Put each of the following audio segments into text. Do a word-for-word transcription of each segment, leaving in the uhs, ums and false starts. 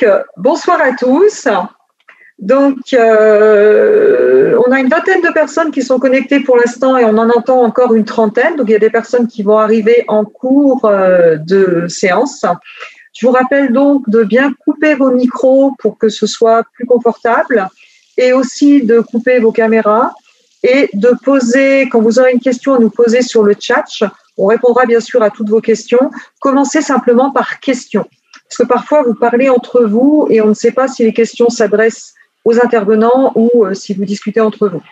Donc, bonsoir à tous. Donc, euh, on a une vingtaine de personnes qui sont connectées pour l'instant et on en entend encore une trentaine. Donc, il y a des personnes qui vont arriver en cours euh, de séance. Je vous rappelle donc de bien couper vos micros pour que ce soit plus confortable et aussi de couper vos caméras et de poser, quand vous aurez une question à nous poser sur le chat, on répondra bien sûr à toutes vos questions. Commencez simplement par question. Parce que parfois, vous parlez entre vous et on ne sait pas si les questions s'adressent aux intervenants ou euh, si vous discutez entre vous.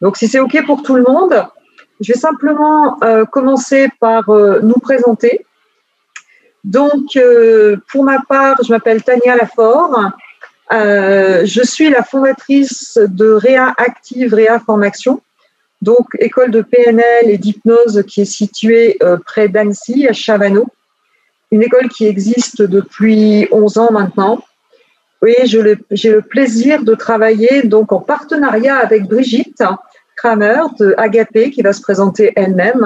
Donc, si c'est OK pour tout le monde, je vais simplement euh, commencer par euh, nous présenter. Donc, euh, pour ma part, je m'appelle Tania Lafore. Euh, je suis la fondatrice de Réa-Active, Réa-Formation, donc école de P N L et d'hypnose qui est située euh, près d'Annecy, à Chavanod. Une école qui existe depuis onze ans maintenant. Oui, j'ai le, le plaisir de travailler donc en partenariat avec Brigitte Kramer de Agapé, qui va se présenter elle-même,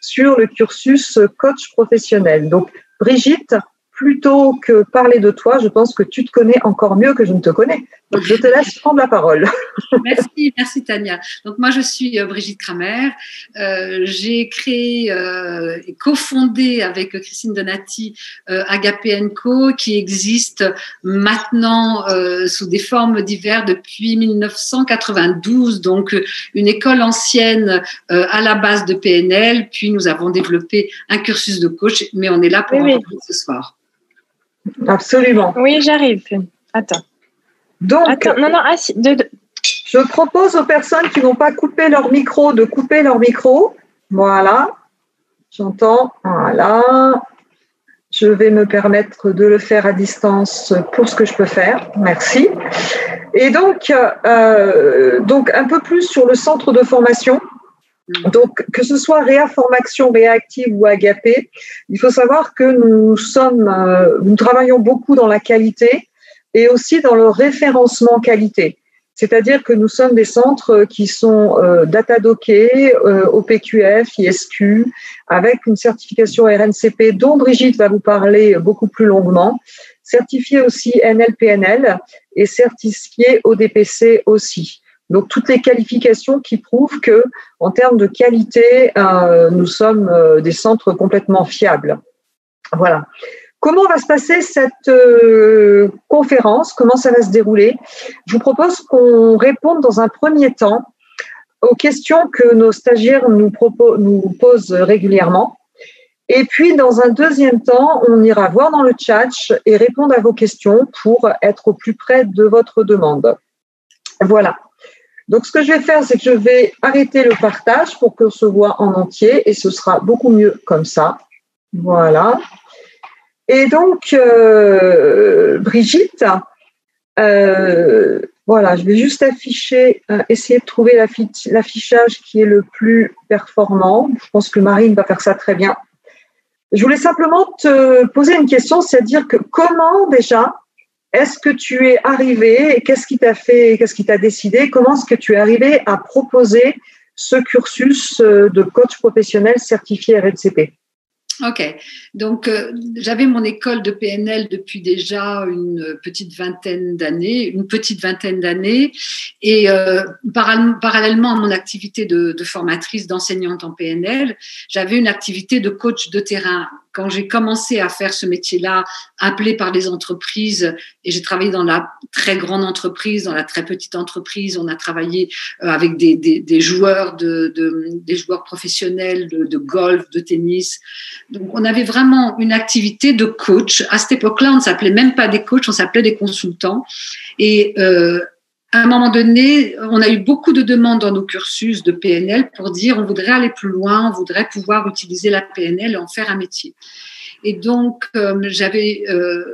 sur le cursus coach professionnel. Donc, Brigitte, plutôt que parler de toi, je pense que tu te connais encore mieux que je ne te connais. Donc, je te laisse prendre la parole. Merci, merci Tania. Donc, moi, je suis euh, Brigitte Kramer. Euh, j'ai créé euh, et cofondé avec Christine Donati euh, Agapé Co, qui existe maintenant euh, sous des formes diverses depuis mille neuf cent quatre-vingt-douze. Donc, une école ancienne euh, à la base de P N L. Puis, nous avons développé un cursus de coach, mais on est là pour oui, en parler ce soir. Absolument. Oui, j'arrive. Attends. Donc, Attends, non, non, ah, si, de, de. je propose aux personnes qui n'ont pas coupé leur micro de couper leur micro. Voilà, j'entends, voilà. Je vais me permettre de le faire à distance pour ce que je peux faire. Merci. Et donc, euh, donc un peu plus sur le centre de formation. Donc, que ce soit Réa-Formation, Réa-Active ou Agapé, il faut savoir que nous, sommes, euh, nous travaillons beaucoup dans la qualité et aussi dans le référencement qualité. C'est-à-dire que nous sommes des centres qui sont euh, data-dockés, euh, au P Q F, I S Q, avec une certification R N C P dont Brigitte va vous parler beaucoup plus longuement, certifié aussi N L P N L et certifié au D P C aussi. Donc, toutes les qualifications qui prouvent que, en termes de qualité, euh, nous sommes euh, des centres complètement fiables. Voilà. Comment va se passer cette euh, conférence? Comment ça va se dérouler? Je vous propose qu'on réponde dans un premier temps aux questions que nos stagiaires nous, propos, nous posent régulièrement. Et puis, dans un deuxième temps, on ira voir dans le chat et répondre à vos questions pour être au plus près de votre demande. Voilà. Donc, ce que je vais faire, c'est que je vais arrêter le partage pour qu'on se voit en entier et ce sera beaucoup mieux comme ça. Voilà. Et donc, euh, Brigitte, euh, voilà, je vais juste afficher, euh, essayer de trouver l'affichage qui est le plus performant. Je pense que Marine va faire ça très bien. Je voulais simplement te poser une question, c'est-à-dire que comment déjà… Est-ce que tu es arrivé, qu'est-ce qui t'a fait, qu'est-ce qui t'a décidé, comment est-ce que tu es arrivé à proposer ce cursus de coach professionnel certifié R N C P? Ok, donc euh, j'avais mon école de P N L depuis déjà une petite vingtaine d'années, une petite vingtaine d'années, et euh, parallèlement à mon activité de, de formatrice, d'enseignante en P N L, j'avais une activité de coach de terrain. Quand j'ai commencé à faire ce métier-là, appelé par les entreprises, et j'ai travaillé dans la très grande entreprise, dans la très petite entreprise, on a travaillé avec des, des, des joueurs de, de des joueurs professionnels de, de golf, de tennis. Donc, on avait vraiment une activité de coach. À cette époque-là, on ne s'appelait même pas des coachs, on s'appelait des consultants. Et euh, à un moment donné, on a eu beaucoup de demandes dans nos cursus de P N L pour dire on voudrait aller plus loin, on voudrait pouvoir utiliser la P N L et en faire un métier. Et donc, euh, j'avais, euh,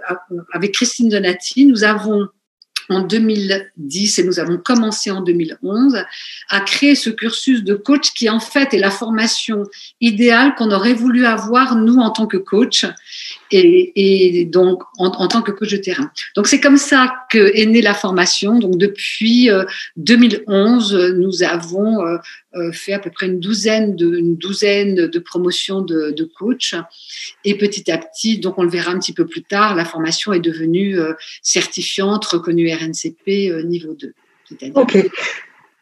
avec Christine Donati, nous avons en deux mille dix, et nous avons commencé en deux mille onze, à créer ce cursus de coach qui, en fait, est la formation idéale qu'on aurait voulu avoir, nous, en tant que coach, et, et donc en, en tant que coach de terrain. Donc, c'est comme ça qu'est née la formation. Donc, depuis euh, deux mille onze, nous avons euh, euh, fait à peu près une douzaine de, une douzaine de promotions de, de coach, et petit à petit, donc on le verra un petit peu plus tard, la formation est devenue euh, certifiante, reconnue R N C P euh, niveau deux. Ok.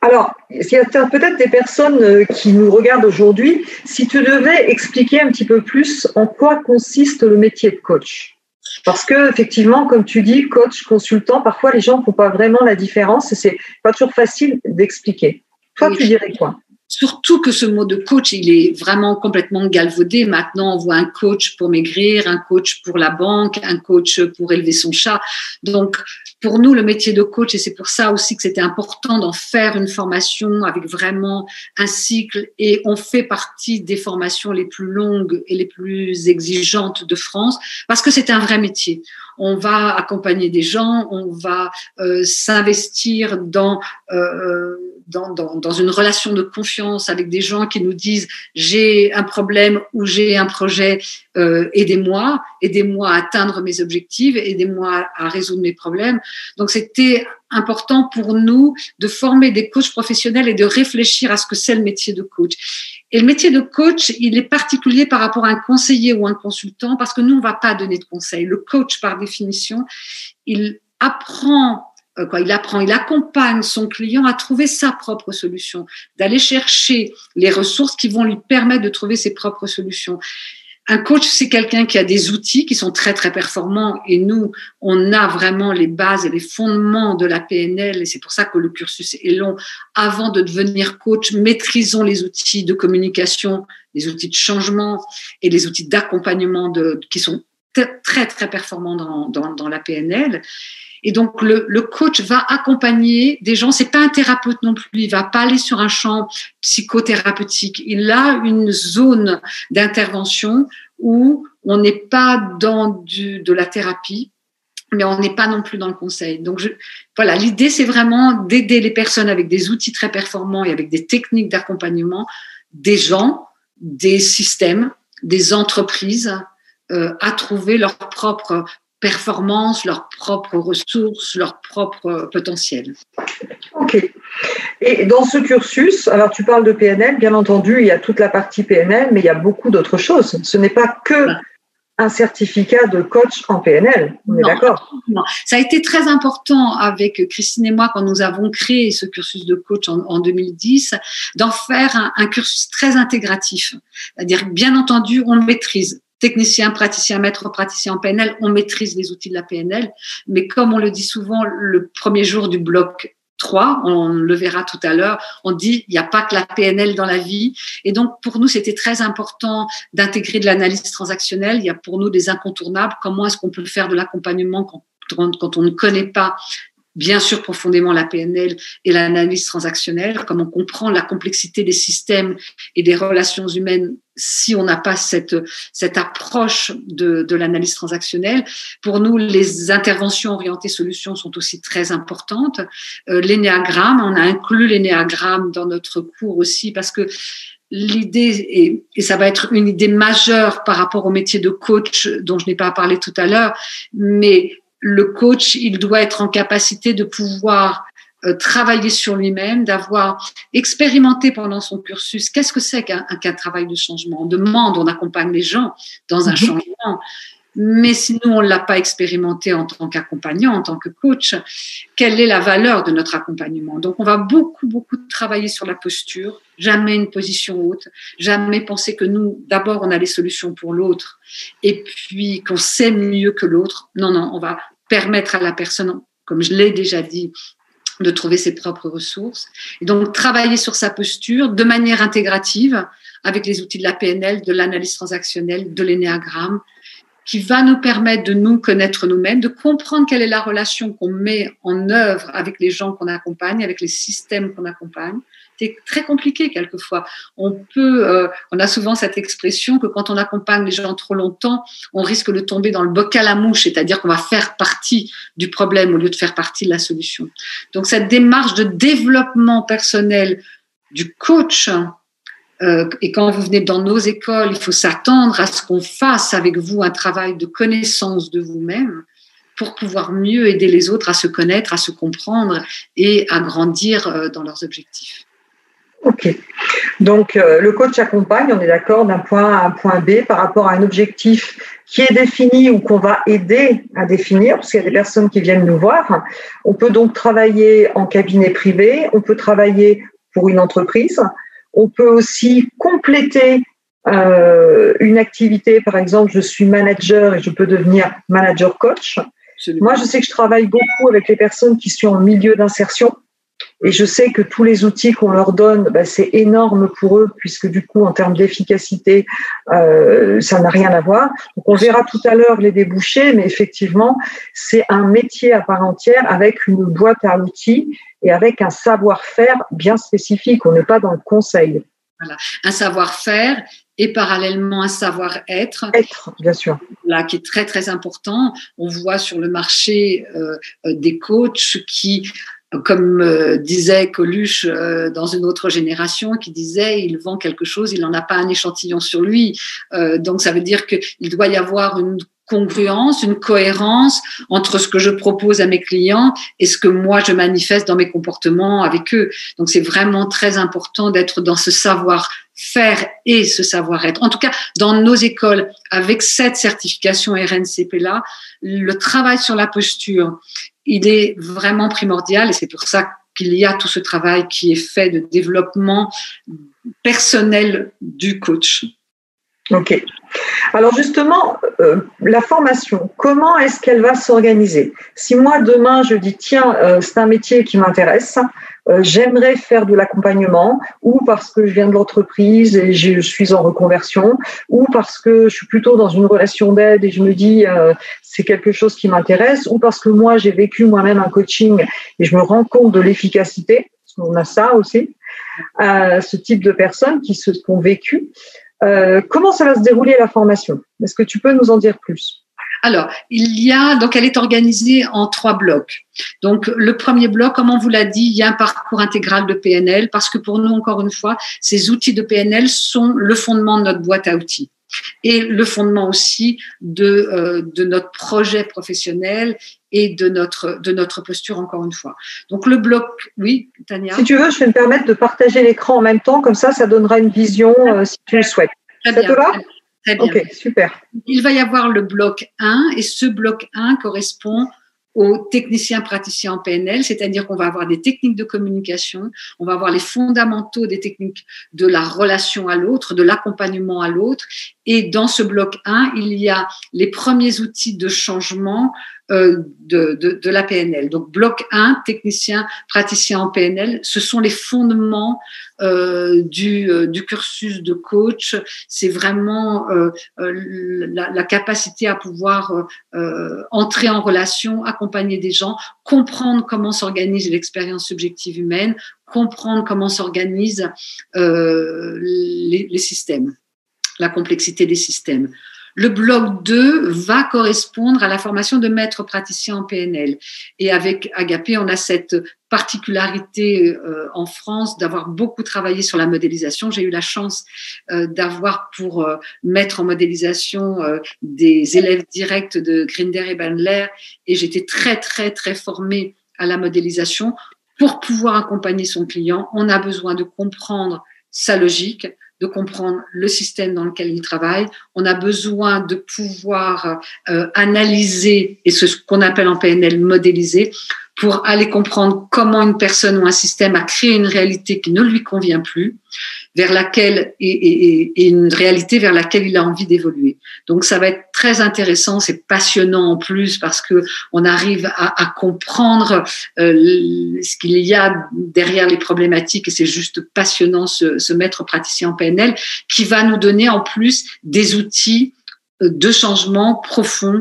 Alors, il y a peut-être des personnes qui nous regardent aujourd'hui. Si tu devais expliquer un petit peu plus en quoi consiste le métier de coach. Parce que, effectivement, comme tu dis, coach, consultant, parfois les gens ne font pas vraiment la différence et ce n'est pas toujours facile d'expliquer. Toi, oui. Tu dirais quoi ? Surtout que ce mot de coach, il est vraiment complètement galvaudé. Maintenant, on voit un coach pour maigrir, un coach pour la banque, un coach pour élever son chat. Donc, pour nous, le métier de coach, et c'est pour ça aussi que c'était important d'en faire une formation avec vraiment un cycle. Et on fait partie des formations les plus longues et les plus exigeantes de France parce que c'est un vrai métier. On va accompagner des gens, on va euh, s'investir dans... Euh, Dans, dans, dans une relation de confiance avec des gens qui nous disent « j'ai un problème » ou « j'ai un projet, euh, aidez-moi, aidez-moi à atteindre mes objectifs, aidez-moi à, à résoudre mes problèmes ». Donc, c'était important pour nous de former des coachs professionnels et de réfléchir à ce que c'est le métier de coach. Et le métier de coach, il est particulier par rapport à un conseiller ou un consultant parce que nous, on ne va pas donner de conseils. Le coach, par définition, il apprend… Quoi, il apprend, il accompagne son client à trouver sa propre solution, d'aller chercher les ressources qui vont lui permettre de trouver ses propres solutions. Un coach, c'est quelqu'un qui a des outils qui sont très, très performants et nous, on a vraiment les bases et les fondements de la P N L et c'est pour ça que le cursus est long. Avant de devenir coach, maîtrisons les outils de communication, les outils de changement et les outils d'accompagnement de, qui sont très, très performants dans, dans, dans la P N L. Et donc, le, le coach va accompagner des gens. Ce n'est pas un thérapeute non plus. Il ne va pas aller sur un champ psychothérapeutique. Il a une zone d'intervention où on n'est pas dans du, de la thérapie, mais on n'est pas non plus dans le conseil. Donc, je, voilà, l'idée, c'est vraiment d'aider les personnes avec des outils très performants et avec des techniques d'accompagnement des gens, des systèmes, des entreprises euh, à trouver leur propre performance, leurs propres ressources, leur propre potentiel. Ok. Et dans ce cursus, alors tu parles de P N L, bien entendu, il y a toute la partie P N L, mais il y a beaucoup d'autres choses. Ce n'est pas que un certificat de coach en P N L, on est d'accord ? Non, ça a été très important avec Christine et moi quand nous avons créé ce cursus de coach en, en deux mille dix, d'en faire un, un cursus très intégratif. C'est-à-dire, bien entendu, on le maîtrise. Technicien, praticien, maître, praticien en P N L, on maîtrise les outils de la P N L, mais comme on le dit souvent, le premier jour du bloc trois, on le verra tout à l'heure, on dit il n'y a pas que la P N L dans la vie. Et donc, pour nous, c'était très important d'intégrer de l'analyse transactionnelle. Il y a pour nous des incontournables. Comment est-ce qu'on peut faire de l'accompagnement quand on, quand on ne connaît pas bien sûr profondément la P N L et l'analyse transactionnelle, comme on comprend la complexité des systèmes et des relations humaines si on n'a pas cette, cette approche de, de l'analyse transactionnelle. Pour nous, les interventions orientées solutions sont aussi très importantes. Euh, l'énéagramme, on a inclus l'énéagramme dans notre cours aussi parce que l'idée, est, et ça va être une idée majeure par rapport au métier de coach dont je n'ai pas parlé tout à l'heure, mais le coach, il doit être en capacité de pouvoir euh, travailler sur lui-même, d'avoir expérimenté pendant son cursus. Qu'est-ce que c'est qu'un, qu'un travail de changement ? On demande, on accompagne les gens dans un mmh. changement, mais si nous, on ne l'a pas expérimenté en tant qu'accompagnant, en tant que coach, quelle est la valeur de notre accompagnement ? Donc, on va beaucoup, beaucoup travailler sur la posture, jamais une position haute, jamais penser que nous, d'abord, on a les solutions pour l'autre et puis qu'on sait mieux que l'autre. Non, non, on va permettre à la personne, comme je l'ai déjà dit, de trouver ses propres ressources. Et donc, travailler sur sa posture de manière intégrative avec les outils de la P N L, de l'analyse transactionnelle, de l'énéagramme, qui va nous permettre de nous connaître nous-mêmes, de comprendre quelle est la relation qu'on met en œuvre avec les gens qu'on accompagne, avec les systèmes qu'on accompagne, très compliqué quelquefois. On peut, euh, on a souvent cette expression que quand on accompagne les gens trop longtemps, on risque de tomber dans le bocal à mouche, c'est-à-dire qu'on va faire partie du problème au lieu de faire partie de la solution. Donc cette démarche de développement personnel du coach, euh, et quand vous venez dans nos écoles, il faut s'attendre à ce qu'on fasse avec vous un travail de connaissance de vous-même, pour pouvoir mieux aider les autres à se connaître, à se comprendre et à grandir dans leurs objectifs. Ok. Donc, euh, le coach accompagne, on est d'accord, d'un point A à un point B par rapport à un objectif qui est défini ou qu'on va aider à définir, parce qu'il y a des personnes qui viennent nous voir. On peut donc travailler en cabinet privé, on peut travailler pour une entreprise, on peut aussi compléter euh, une activité. Par exemple, je suis manager et je peux devenir manager coach. Absolument. Moi, je sais que je travaille beaucoup avec les personnes qui sont en milieu d'insertion et je sais que tous les outils qu'on leur donne, ben, c'est énorme pour eux puisque du coup, en termes d'efficacité, euh, ça n'a rien à voir. Donc, on verra tout à l'heure les débouchés, mais effectivement, c'est un métier à part entière avec une boîte à outils et avec un savoir-faire bien spécifique. On n'est pas dans le conseil. Voilà. Un savoir-faire et parallèlement un savoir-être. Être, bien sûr. Là, qui est très, très important. On voit sur le marché euh, des coachs qui, comme euh, disait Coluche euh, dans une autre génération, qui disait il vend quelque chose, il n'en a pas un échantillon sur lui. Euh, donc, ça veut dire qu'il doit y avoir une congruence, une cohérence entre ce que je propose à mes clients et ce que moi je manifeste dans mes comportements avec eux. Donc, c'est vraiment très important d'être dans ce savoir-faire et ce savoir-être. En tout cas, dans nos écoles, avec cette certification R N C P-là, le travail sur la posture, il est vraiment primordial et c'est pour ça qu'il y a tout ce travail qui est fait de développement personnel du coach. Ok. Alors justement, euh, la formation, comment est-ce qu'elle va s'organiser? Si moi, demain, je dis, tiens, euh, c'est un métier qui m'intéresse, euh, j'aimerais faire de l'accompagnement ou parce que je viens de l'entreprise et je suis en reconversion ou parce que je suis plutôt dans une relation d'aide et je me dis, euh, c'est quelque chose qui m'intéresse ou parce que moi, j'ai vécu moi-même un coaching et je me rends compte de l'efficacité, parce qu'on a ça aussi, euh, ce type de personnes qui se sont vécues. Euh, comment ça va se dérouler la formation? Est-ce que tu peux nous en dire plus? Alors, il y a, donc elle est organisée en trois blocs. Donc, le premier bloc, comme on vous l'a dit, il y a un parcours intégral de P N L parce que pour nous, encore une fois, ces outils de P N L sont le fondement de notre boîte à outils et le fondement aussi de, euh, de notre projet professionnel et de notre, de notre posture, encore une fois. Donc, le bloc, oui, Tania? Si tu veux, je vais me permettre de partager l'écran en même temps, comme ça, ça donnera une vision euh, si tu le souhaites. Très ça bien, te va? Très bien. Ok, super. Il va y avoir le bloc un, et ce bloc un correspond aux techniciens praticiens en P N L, c'est-à-dire qu'on va avoir des techniques de communication, on va avoir les fondamentaux des techniques de la relation à l'autre, de l'accompagnement à l'autre. Et dans ce bloc un, il y a les premiers outils de changement euh, de, de, de la P N L. Donc, bloc un, technicien, praticien en P N L, ce sont les fondements euh, du, euh, du cursus de coach. C'est vraiment euh, euh, la, la capacité à pouvoir euh, euh, entrer en relation, accompagner des gens, comprendre comment s'organise l'expérience subjective humaine, comprendre comment s'organisent euh, les, les systèmes, la complexité des systèmes. Le bloc deux va correspondre à la formation de maître praticien en P N L. Et avec Agapé, on a cette particularité euh, en France d'avoir beaucoup travaillé sur la modélisation. J'ai eu la chance euh, d'avoir pour euh, mettre en modélisation euh, des élèves directs de Grinder et Bandler. Et j'étais très, très, très formée à la modélisation. Pour pouvoir accompagner son client, on a besoin de comprendre sa logique, de comprendre le système dans lequel il travaille. On a besoin de pouvoir euh, analyser, et ce qu'on appelle en P N L modéliser, pour aller comprendre comment une personne ou un système a créé une réalité qui ne lui convient plus, vers laquelle et, et, et une réalité vers laquelle il a envie d'évoluer. Donc, ça va être très intéressant, c'est passionnant en plus parce que on arrive à, à comprendre euh, ce qu'il y a derrière les problématiques et c'est juste passionnant ce, ce maître praticien en P N L qui va nous donner en plus des outils de changement profond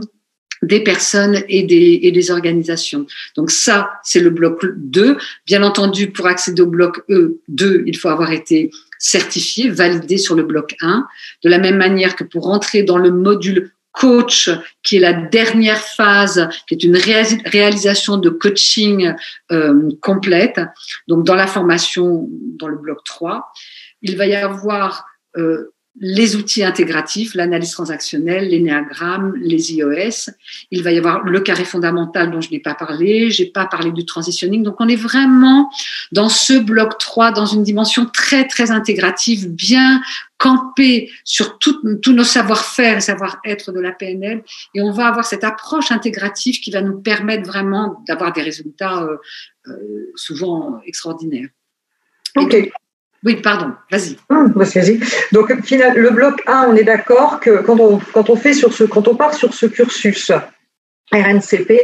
des personnes et des, et des organisations. Donc ça, c'est le bloc deux. Bien entendu, pour accéder au bloc E deux, il faut avoir été certifié, validé sur le bloc un. De la même manière que pour entrer dans le module coach, qui est la dernière phase, qui est une réalisation de coaching euh, complète, donc dans la formation, dans le bloc trois, il va y avoir euh, les outils intégratifs, l'analyse transactionnelle, l'énéagramme, les I O S. Il va y avoir le carré fondamental dont je n'ai pas parlé, j'ai pas parlé du transitioning. Donc, on est vraiment dans ce bloc trois, dans une dimension très, très intégrative, bien campée sur tous nos savoir-faire et savoir-être de la P N L. Et on va avoir cette approche intégrative qui va nous permettre vraiment d'avoir des résultats euh, euh, souvent extraordinaires. OK. Oui, pardon, vas-y. Hum, vas-y. Donc, final, le bloc un, on est d'accord que quand on, quand, on fait sur ce, quand on part sur ce cursus R N C P,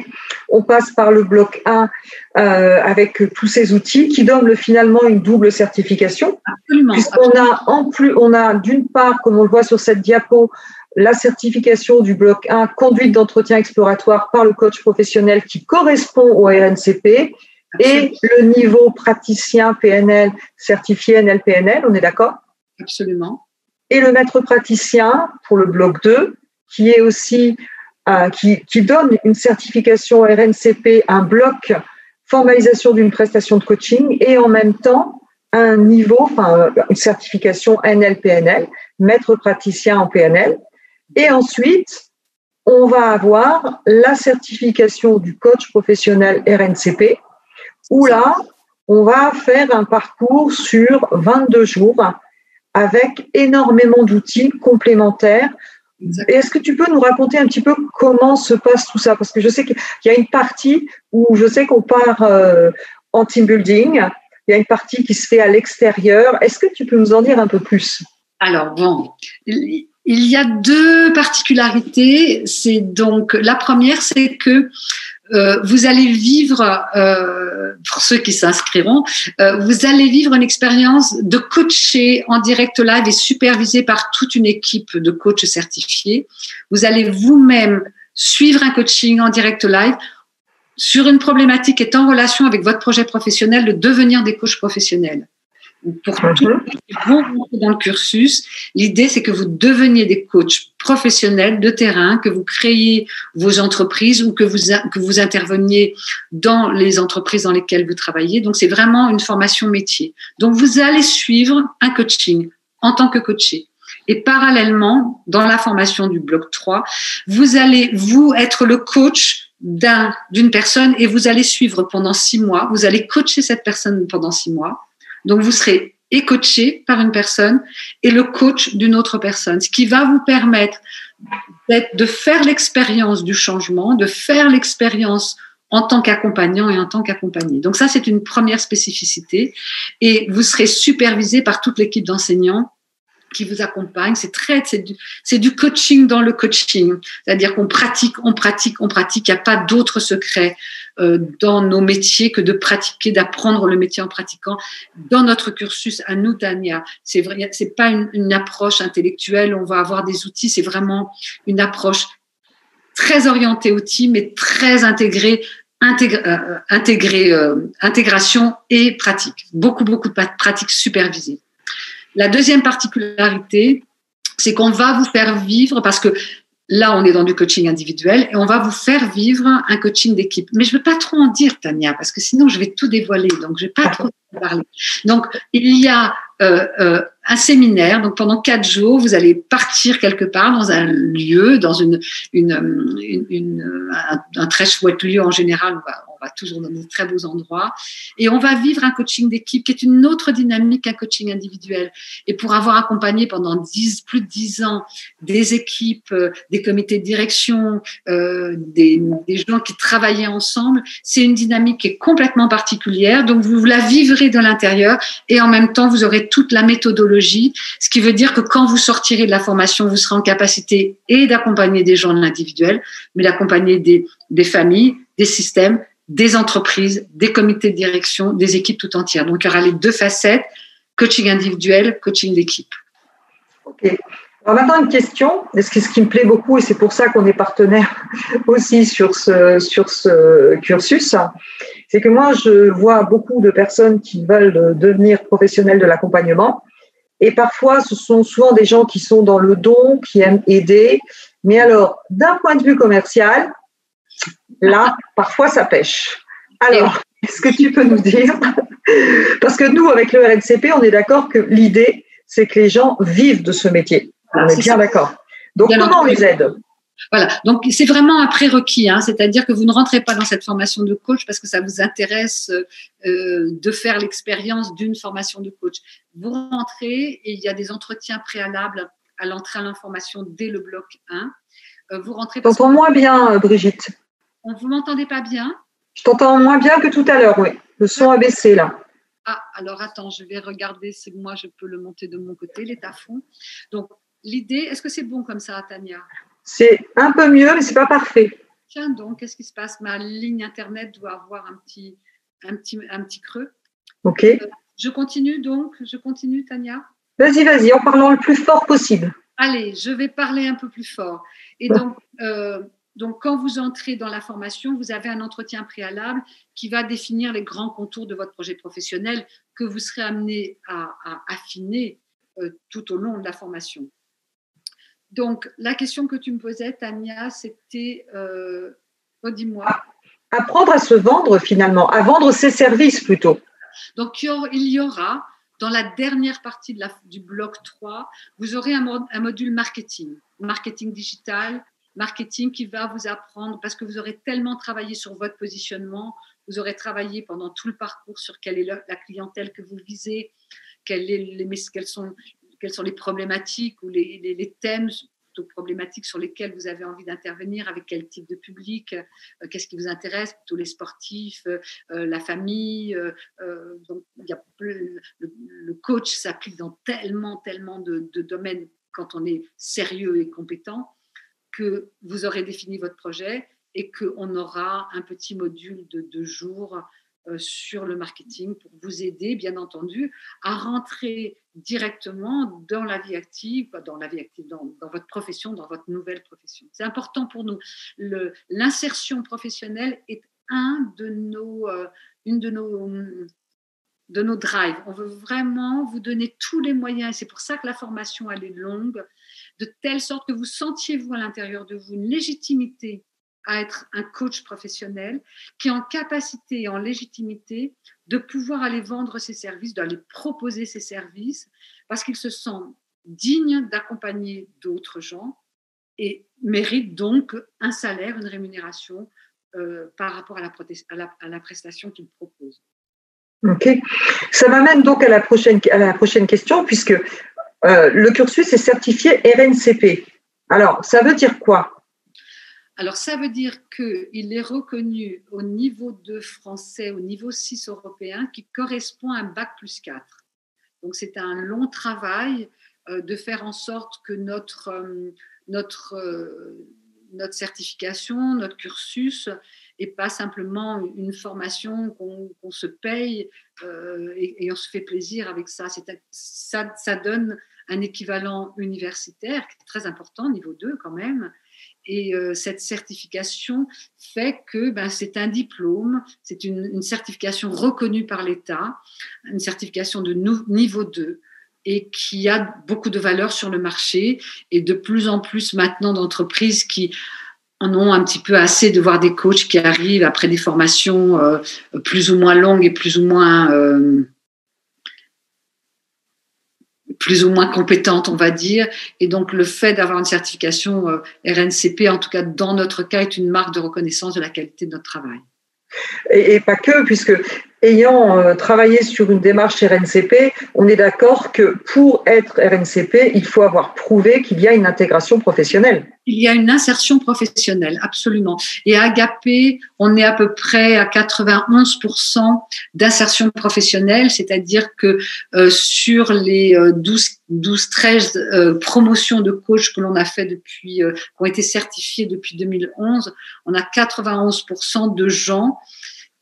on passe par le bloc un euh, avec tous ces outils qui donnent le, finalement une double certification. Absolument. Puisqu'on a, en plus, on a d'une part, comme on le voit sur cette diapo, la certification du bloc un, conduite d'entretien exploratoire par le coach professionnel qui correspond au R N C P. Et le niveau praticien P N L certifié N L P N L, on est d'accord ? Absolument. Et le maître praticien pour le bloc deux, qui est aussi euh, qui, qui donne une certification R N C P, un bloc formalisation d'une prestation de coaching et en même temps un niveau, enfin une certification N L P N L, maître praticien en P N L. Et ensuite, on va avoir la certification du coach professionnel R N C P. Où là, on va faire un parcours sur vingt-deux jours avec énormément d'outils complémentaires. Et est-ce que tu peux nous raconter un petit peu comment se passe tout ça ? Parce que je sais qu'il y a une partie où je sais qu'on part euh, en team building, il y a une partie qui se fait à l'extérieur. Est-ce que tu peux nous en dire un peu plus ? Alors bon, il y a deux particularités. C'est donc, la première, c'est que Euh, vous allez vivre, euh, pour ceux qui s'inscriront, euh, vous allez vivre une expérience de coacher en direct live et supervisée par toute une équipe de coachs certifiés. Vous allez vous-même suivre un coaching en direct live sur une problématique qui est en relation avec votre projet professionnel de devenir des coachs professionnels. Pour mm-hmm. tous ceux qui vont rentrer dans le cursus, l'idée, c'est que vous deveniez des coachs professionnels de terrain, que vous créiez vos entreprises ou que vous, que vous interveniez dans les entreprises dans lesquelles vous travaillez. Donc, c'est vraiment une formation métier. Donc, vous allez suivre un coaching en tant que coaché. Et parallèlement, dans la formation du bloc trois, vous allez, vous, être le coach d'un, d'une personne et vous allez suivre pendant six mois. Vous allez coacher cette personne pendant six mois. Donc, vous serez et coaché par une personne et le coach d'une autre personne, ce qui va vous permettre de faire l'expérience du changement, de faire l'expérience en tant qu'accompagnant et en tant qu'accompagné. Donc, ça, c'est une première spécificité et vous serez supervisé par toute l'équipe d'enseignants qui vous accompagne. C'est très, c'est du, c'est du coaching dans le coaching. C'est-à-dire qu'on pratique, on pratique, on pratique. Il n'y a pas d'autre secret euh, dans nos métiers que de pratiquer, d'apprendre le métier en pratiquant. Dans notre cursus à nous, Tania, c'est vrai, c'est pas une, une approche intellectuelle. On va avoir des outils. C'est vraiment une approche très orientée outils, mais très intégrée, intégrée, euh, intégrée euh, intégration et pratique. Beaucoup, beaucoup de pratiques supervisées. La deuxième particularité, c'est qu'on va vous faire vivre, parce que là, on est dans du coaching individuel, et on va vous faire vivre un coaching d'équipe. Mais je ne veux pas trop en dire, Tania, parce que sinon, je vais tout dévoiler, donc je ne vais pas trop en parler. Donc, il y a euh, euh, un séminaire, donc pendant quatre jours, vous allez partir quelque part dans un lieu, dans une, une, une, une, un, un très chouette lieu en général, on va, on va toujours dans de très beaux endroits, et on va vivre un coaching d'équipe qui est une autre dynamique qu'un coaching individuel. Et pour avoir accompagné pendant dix, plus de dix ans des équipes, des comités de direction, euh, des, des gens qui travaillaient ensemble, c'est une dynamique qui est complètement particulière, donc vous la vivrez de l'intérieur, et en même temps, vous aurez toute la méthodologie, ce qui veut dire que quand vous sortirez de la formation, vous serez en capacité et d'accompagner des gens de l'individuel, mais d'accompagner des, des familles, des systèmes, des entreprises, des comités de direction, des équipes tout entières. Donc, il y aura les deux facettes, coaching individuel, coaching d'équipe. Ok. Alors maintenant, une question, ce qui me plaît beaucoup, et c'est pour ça qu'on est partenaire aussi sur ce, sur ce cursus, c'est que moi, je vois beaucoup de personnes qui veulent devenir professionnelles de l'accompagnement. Et parfois, ce sont souvent des gens qui sont dans le don, qui aiment aider. Mais alors, d'un point de vue commercial, là, parfois, ça pêche. Alors, est-ce que tu peux nous dire? Parce que nous, avec le R N C P, on est d'accord que l'idée, c'est que les gens vivent de ce métier. On est bien d'accord. Donc, comment on les aide? Voilà, donc c'est vraiment un prérequis, hein, c'est-à-dire que vous ne rentrez pas dans cette formation de coach parce que ça vous intéresse euh, de faire l'expérience d'une formation de coach. Vous rentrez et il y a des entretiens préalables à l'entrée à l'information dès le bloc un. Euh, vous rentrez. T'entends moins bien, Brigitte. On vous m'entendez pas bien? Je t'entends moins bien que tout à l'heure, oui. Le son a baissé là. Ah, alors attends, je vais regarder si moi je peux le monter de mon côté, les tafons. Donc l'idée, est-ce que c'est bon comme ça, Tania? C'est un peu mieux, mais ce n'est pas parfait. Tiens donc, qu'est-ce qui se passe? Ma ligne Internet doit avoir un petit, un petit, un petit creux. OK. Euh, je continue donc, je continue, Tania. Vas-y, vas-y, en parlant le plus fort possible. Allez, je vais parler un peu plus fort. Et donc, euh, donc, quand vous entrez dans la formation, vous avez un entretien préalable qui va définir les grands contours de votre projet professionnel que vous serez amené à, à affiner euh, tout au long de la formation. Donc, la question que tu me posais, Tania, c'était, euh, dis-moi. Apprendre à se vendre, finalement, à vendre ses services plutôt. Donc, il y aura, dans la dernière partie de la, du bloc trois, vous aurez un, mod, un module marketing, marketing digital, marketing qui va vous apprendre, parce que vous aurez tellement travaillé sur votre positionnement, vous aurez travaillé pendant tout le parcours sur quelle est la, la clientèle que vous visez, quelle est, les, quelles sont... quelles sont les problématiques ou les, les, les thèmes plutôt problématiques sur lesquels vous avez envie d'intervenir, avec quel type de public, euh, qu'est-ce qui vous intéresse, plutôt les sportifs, euh, la famille. Euh, euh, donc, y a plus, le, le coach s'applique dans tellement, tellement de, de domaines quand on est sérieux et compétent, que vous aurez défini votre projet et qu'on aura un petit module de deux jours Euh, sur le marketing pour vous aider, bien entendu, à rentrer directement dans la vie active, dans la vie active, dans, dans votre profession, dans votre nouvelle profession. C'est important pour nous. Le, l'insertion professionnelle est un de nos, euh, une de nos, de nos drives. On veut vraiment vous donner tous les moyens. C'est pour ça que la formation, elle est longue, de telle sorte que vous sentiez, vous, à l'intérieur de vous, une légitimité à être un coach professionnel qui est en capacité et en légitimité de pouvoir aller vendre ses services, d'aller proposer ses services, parce qu'il se sent digne d'accompagner d'autres gens et mérite donc un salaire, une rémunération euh, par rapport à la, à la, à la prestation qu'il propose. OK. Ça m'amène donc à la prochaine, à la prochaine question, puisque euh, le cursus est certifié R N C P. Alors, ça veut dire quoi ? Alors, ça veut dire qu'il est reconnu au niveau deux français, au niveau six européen, qui correspond à un bac plus quatre. Donc, c'est un long travail euh, de faire en sorte que notre, euh, notre, euh, notre certification, notre cursus, n'est pas simplement une formation qu'on qu'on se paye euh, et, et on se fait plaisir avec ça. C'est, ça. Ça donne un équivalent universitaire qui est très important, niveau deux quand même. Et euh, cette certification fait que ben, c'est un diplôme, c'est une, une certification reconnue par l'État, une certification de niveau deux et qui a beaucoup de valeur sur le marché, et de plus en plus maintenant d'entreprises qui en ont un petit peu assez de voir des coachs qui arrivent après des formations euh, plus ou moins longues et plus ou moins... Euh, plus ou moins compétente, on va dire. Et donc, le fait d'avoir une certification euh, R N C P, en tout cas dans notre cas, est une marque de reconnaissance de la qualité de notre travail. Et, et pas que, puisque ayant euh, travaillé sur une démarche R N C P, on est d'accord que pour être R N C P, il faut avoir prouvé qu'il y a une intégration professionnelle. Il y a une insertion professionnelle, absolument. Et à Agapé, on est à peu près à quatre-vingt-onze pour cent d'insertion professionnelle, c'est-à-dire que euh, sur les douze à treize euh, promotions de coach que l'on a fait depuis, euh, qui ont été certifiées depuis deux mille onze, on a quatre-vingt-onze pour cent de gens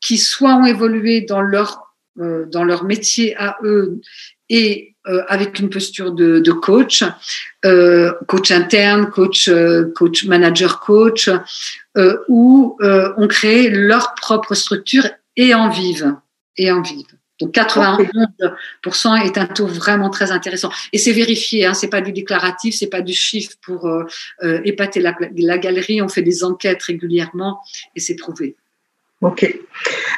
qui soit ont évolué dans leur, euh, dans leur métier à eux et euh, avec une posture de, de coach, euh, coach interne, coach, euh, coach manager coach, euh, où euh, on crée leur propre structure et en vivent. Et en vivent. Donc quatre-vingt-onze pour cent est un taux vraiment très intéressant. Et c'est vérifié, hein, ce n'est pas du déclaratif, ce n'est pas du chiffre pour euh, euh, épater la, la galerie. On fait des enquêtes régulièrement et c'est prouvé. Ok.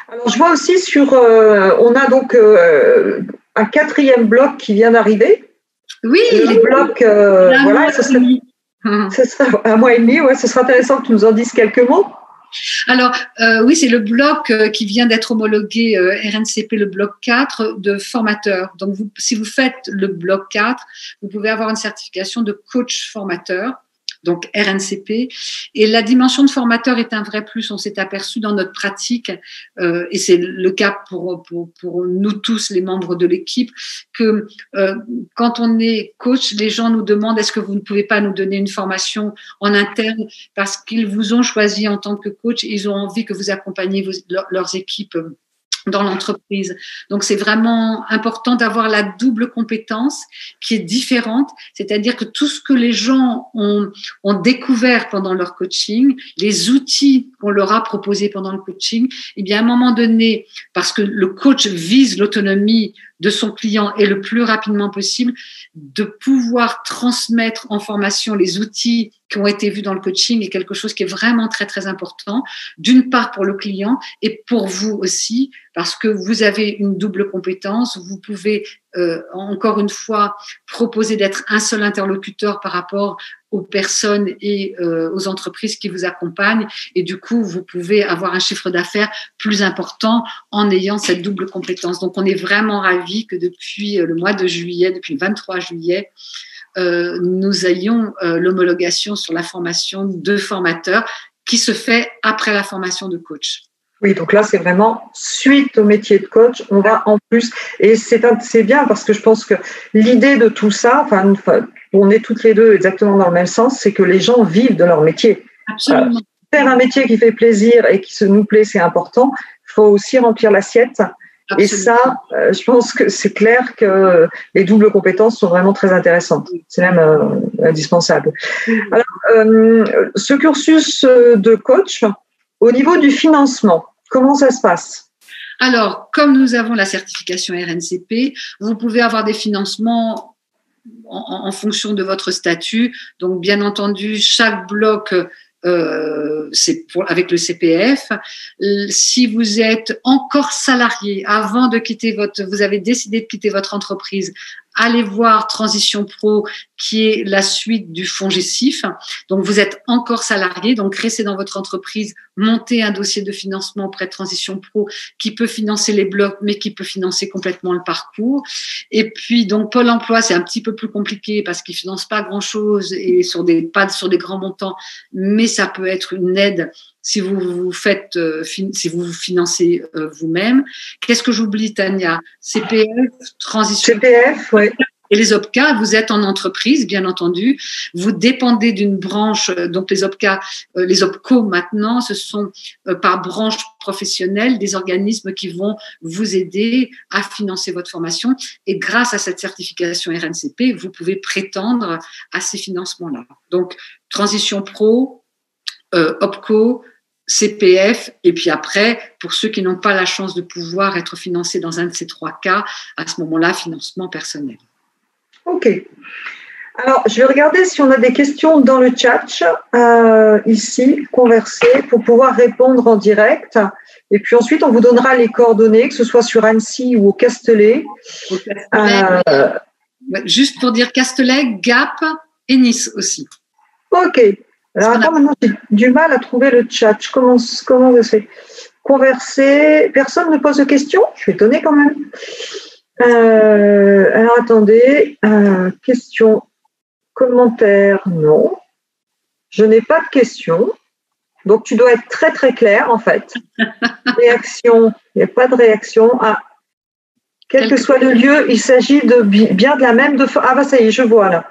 Alors, je vois aussi sur… Euh, on a donc euh, un quatrième bloc qui vient d'arriver. Oui. Le bloc… Euh, voilà, ce sera, ce sera un mois et demi. Ouais, ce sera intéressant que tu nous en dises quelques mots. Alors, euh, oui, c'est le bloc euh, qui vient d'être homologué, euh, R N C P, le bloc quatre de formateur. Donc, vous, si vous faites le bloc quatre, vous pouvez avoir une certification de coach formateur, donc R N C P. Et la dimension de formateur est un vrai plus, on s'est aperçu dans notre pratique, euh, et c'est le cas pour, pour, pour nous tous, les membres de l'équipe, que euh, quand on est coach, les gens nous demandent « est-ce que vous ne pouvez pas nous donner une formation en interne ?» parce qu'ils vous ont choisi en tant que coach, et ils ont envie que vous accompagniez vos, leur, leurs équipes dans l'entreprise. Donc, c'est vraiment important d'avoir la double compétence qui est différente, c'est-à-dire que tout ce que les gens ont, ont découvert pendant leur coaching, les outils qu'on leur a proposés pendant le coaching, eh bien, à un moment donné, parce que le coach vise l'autonomie de son client et le plus rapidement possible, de pouvoir transmettre en formation les outils qui ont été vus dans le coaching est quelque chose qui est vraiment très, très important, d'une part pour le client et pour vous aussi, parce que vous avez une double compétence, vous pouvez euh, encore une fois proposer d'être un seul interlocuteur par rapport aux personnes et euh, aux entreprises qui vous accompagnent, et du coup, vous pouvez avoir un chiffre d'affaires plus important en ayant cette double compétence. Donc, on est vraiment ravis que depuis le mois de juillet, depuis le vingt-trois juillet, Euh, nous ayons euh, l'homologation sur la formation de formateur qui se fait après la formation de coach. Oui, donc là, c'est vraiment suite au métier de coach, on va en plus. Et c'est, un, c'est bien parce que je pense que l'idée de tout ça, enfin, on est toutes les deux exactement dans le même sens, c'est que les gens vivent de leur métier. Absolument. Euh, faire un métier qui fait plaisir et qui se nous plaît, c'est important. Il faut aussi remplir l'assiette. Absolument. Et ça, euh, je pense que c'est clair que les doubles compétences sont vraiment très intéressantes. C'est même euh, indispensable. Alors, euh, ce cursus de coach, au niveau du financement, comment ça se passe ? Alors, comme nous avons la certification R N C P, vous pouvez avoir des financements en, en fonction de votre statut. Donc, bien entendu, chaque bloc… Euh, c'est pour, avec le C P F. Si vous êtes encore salarié avant de quitter votre, vous avez décidé de quitter votre entreprise, allez voir Transition Pro, qui est la suite du Fongecif. Donc, vous êtes encore salarié, donc restez dans votre entreprise, montez un dossier de financement auprès de Transition Pro qui peut financer les blocs, mais qui peut financer complètement le parcours. Et puis, donc, Pôle emploi, c'est un petit peu plus compliqué parce qu'ils ne financent pas grand-chose et sur des, pas sur des grands montants, mais ça peut être une aide si vous vous faites, si vous vous financez vous-même. Qu'est-ce que j'oublie, Tania? C P F, Transition. C P F, oui. Et les O P C A, vous êtes en entreprise, bien entendu. Vous dépendez d'une branche, donc les O P C A, les O P C O maintenant, ce sont par branche professionnelle des organismes qui vont vous aider à financer votre formation. Et grâce à cette certification R N C P, vous pouvez prétendre à ces financements-là. Donc, Transition Pro, O P C O, C P F, et puis après, pour ceux qui n'ont pas la chance de pouvoir être financés dans un de ces trois cas, à ce moment-là, financement personnel. Ok. Alors, je vais regarder si on a des questions dans le chat, euh, ici, converser, pour pouvoir répondre en direct. Et puis ensuite, on vous donnera les coordonnées, que ce soit sur Annecy ou au Castellet. Au Castellet. Euh, Juste pour dire Castellet, Gap et Nice aussi. Ok. Alors, attends, maintenant, j'ai du mal à trouver le chat. Je commence, comment je fais ? Converser. Personne ne pose de questions ? Je suis étonnée quand même. Euh, alors, attendez. Euh, questions, commentaires, non. Je n'ai pas de questions. Donc, tu dois être très, très clair, en fait. Réaction, il n'y a pas de réaction. Ah, quel que soit le lieu, il s'agit de bien de la même… De... Ah, bah ça y est, je vois, là.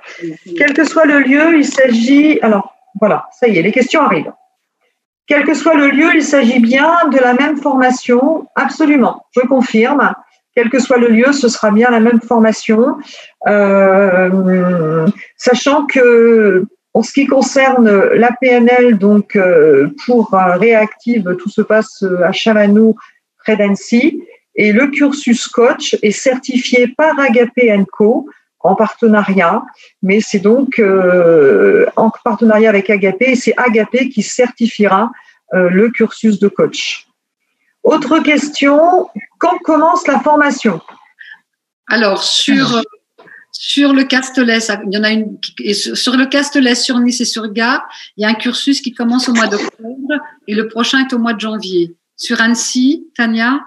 Quel que soit le lieu, il s'agit… Alors, voilà, ça y est, les questions arrivent. Quel que soit le lieu, il s'agit bien de la même formation. Absolument, je confirme. Quel que soit le lieu, ce sera bien la même formation, euh, sachant que en ce qui concerne la P N L, donc euh, pour euh, Réa-Active, tout se passe à Chavanod, près d'Annecy, et le cursus coach est certifié par Agapé Co en partenariat, mais c'est donc euh, en partenariat avec Agapé, et c'est Agapé qui certifiera euh, le cursus de coach. Autre question, quand commence la formation? Alors, sur, sur le Castellet, ça, il y en a une, sur le Castellet, sur Nice et sur Gap, il y a un cursus qui commence au mois d'octobre et le prochain est au mois de janvier. Sur Annecy, Tania?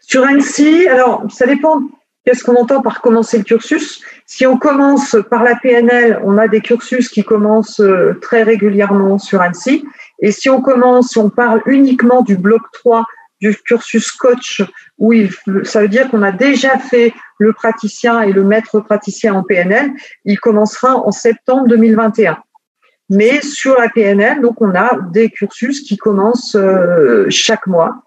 Sur Annecy, alors, ça dépend qu'est-ce qu'on entend par commencer le cursus. Si on commence par la P N L, on a des cursus qui commencent très régulièrement sur Annecy. Et si on commence, on parle uniquement du bloc trois, du cursus coach, où il, ça veut dire qu'on a déjà fait le praticien et le maître praticien en P N L, il commencera en septembre deux mille vingt et un. Mais sur la P N L, donc on a des cursus qui commencent euh, chaque mois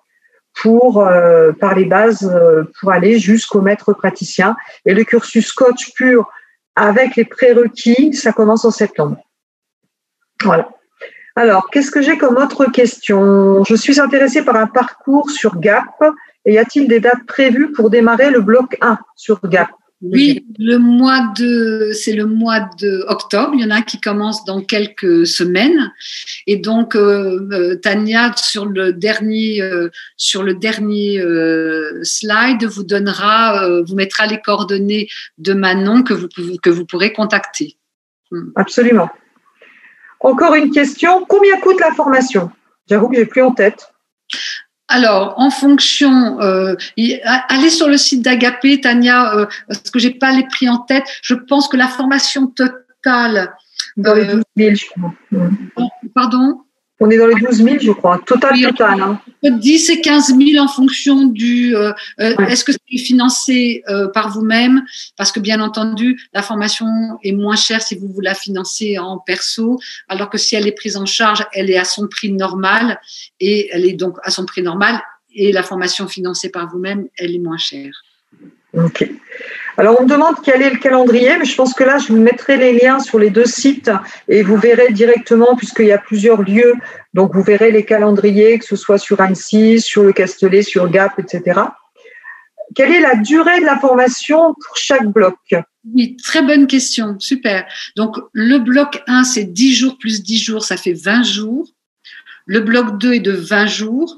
pour, euh, par les bases euh, pour aller jusqu'au maître praticien. Et le cursus coach pur avec les prérequis, ça commence en septembre. Voilà. Alors, qu'est-ce que j'ai comme autre question? Je suis intéressée par un parcours sur Gap. Et y a-t-il des dates prévues pour démarrer le bloc un sur Gap? Oui, le mois de, c'est le mois d'octobre. Il y en a qui commencent dans quelques semaines. Et donc, euh, Tania, sur le dernier, euh, sur le dernier euh, slide, vous donnera, euh, vous mettra les coordonnées de Manon que vous, que vous pourrez contacter. Absolument. Encore une question, combien coûte la formation? J'avoue que j'ai plus en tête. Alors, en fonction, euh, allez sur le site d'Agapé, Tania, euh, parce que j'ai pas les prix en tête. Je pense que la formation totale… Dans euh, les douze mille, je crois. Pardon? On est dans les douze mille, je crois. Total, oui, total. Hein. dix et quinze mille en fonction du… Euh, ouais. Est-ce que c'est financé euh, par vous-même? Parce que, bien entendu, la formation est moins chère si vous vous la financez en perso, alors que si elle est prise en charge, elle est à son prix normal. Et elle est donc à son prix normal. Et la formation financée par vous-même, elle est moins chère. OK. Alors, on me demande quel est le calendrier, mais je pense que là, je vous mettrai les liens sur les deux sites et vous verrez directement, puisqu'il y a plusieurs lieux, donc vous verrez les calendriers, que ce soit sur Annecy, sur le Castellet, sur Gap, et cetera. Quelle est la durée de la formation pour chaque bloc? Oui, très bonne question, super. Donc, le bloc un, c'est dix jours plus dix jours, ça fait vingt jours. Le bloc deux est de vingt jours.